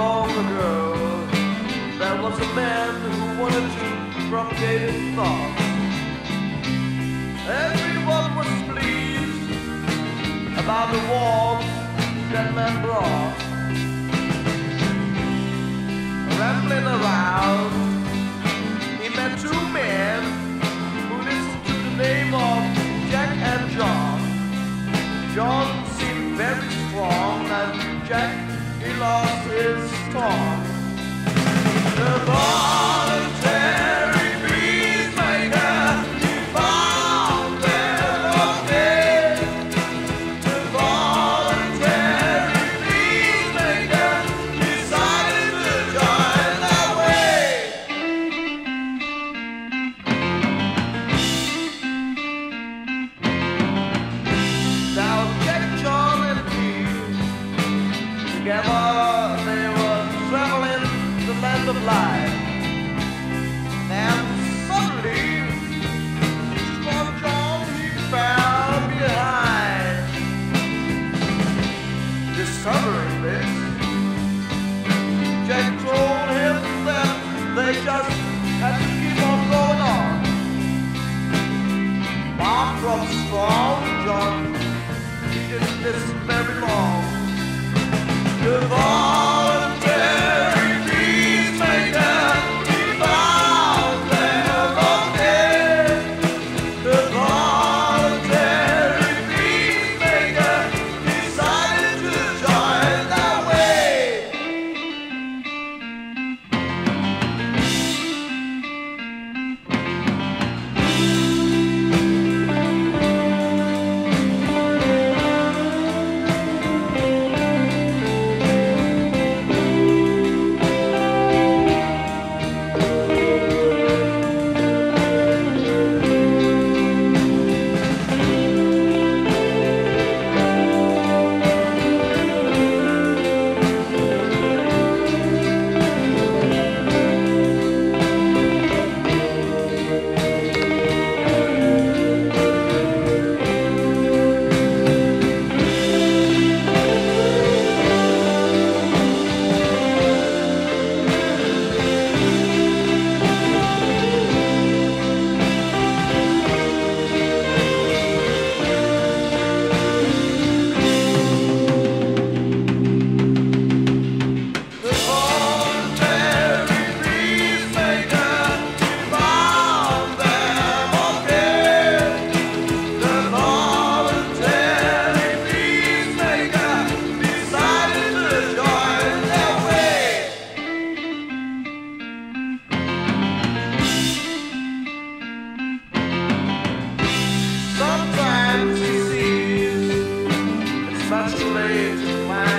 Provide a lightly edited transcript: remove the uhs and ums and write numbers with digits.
alone a girl. There was a man who wanted to propagate his thoughts. Everyone was pleased about the warmth that man brought. Rambling around, he met two men who listened to the name of Jack and John. John seemed very strong, and Jack, he lost his tongue. The voluntary sometimes he sees it's much too late to plan.